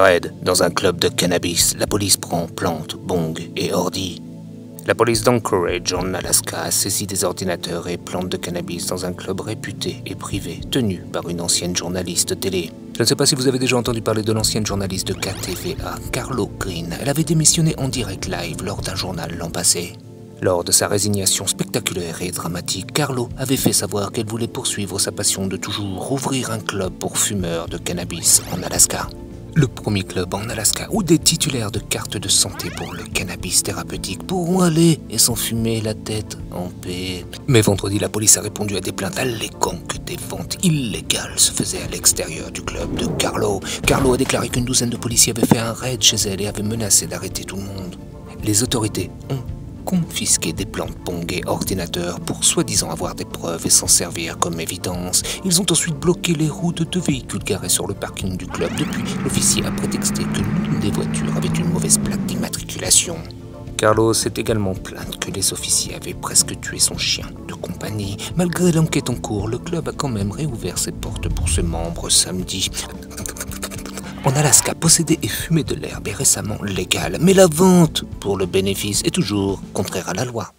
Red, dans un club de cannabis, la police prend plantes, bongs et ordi. La police d'Anchorage, en Alaska, a saisi des ordinateurs et plantes de cannabis dans un club réputé et privé, tenu par une ancienne journaliste télé. Je ne sais pas si vous avez déjà entendu parler de l'ancienne journaliste de KTVA, Charlo Greene. Elle avait démissionné en direct live lors d'un journal l'an passé. Lors de sa résignation spectaculaire et dramatique, Charlo avait fait savoir qu'elle voulait poursuivre sa passion de toujours ouvrir un club pour fumeurs de cannabis en Alaska. Le premier club en Alaska où des titulaires de cartes de santé pour le cannabis thérapeutique pourront aller et s'en fumer la tête en paix. Mais vendredi, la police a répondu à des plaintes alléguant que des ventes illégales se faisaient à l'extérieur du club de Charlo. Charlo a déclaré qu'une douzaine de policiers avaient fait un raid chez elle et avaient menacé d'arrêter tout le monde. Les autorités ont confisquer des plantes, pongs et ordinateurs pour soi-disant avoir des preuves et s'en servir comme évidence. Ils ont ensuite bloqué les routes de deux véhicules garés sur le parking du club. Depuis, l'officier a prétexté que l'une des voitures avait une mauvaise plaque d'immatriculation. Charlo s'est également plainte que les officiers avaient presque tué son chien de compagnie. Malgré l'enquête en cours, le club a quand même réouvert ses portes pour ses membres samedi. En Alaska, posséder et fumer de l'herbe est récemment légal, mais la vente, pour le bénéfice, est toujours contraire à la loi.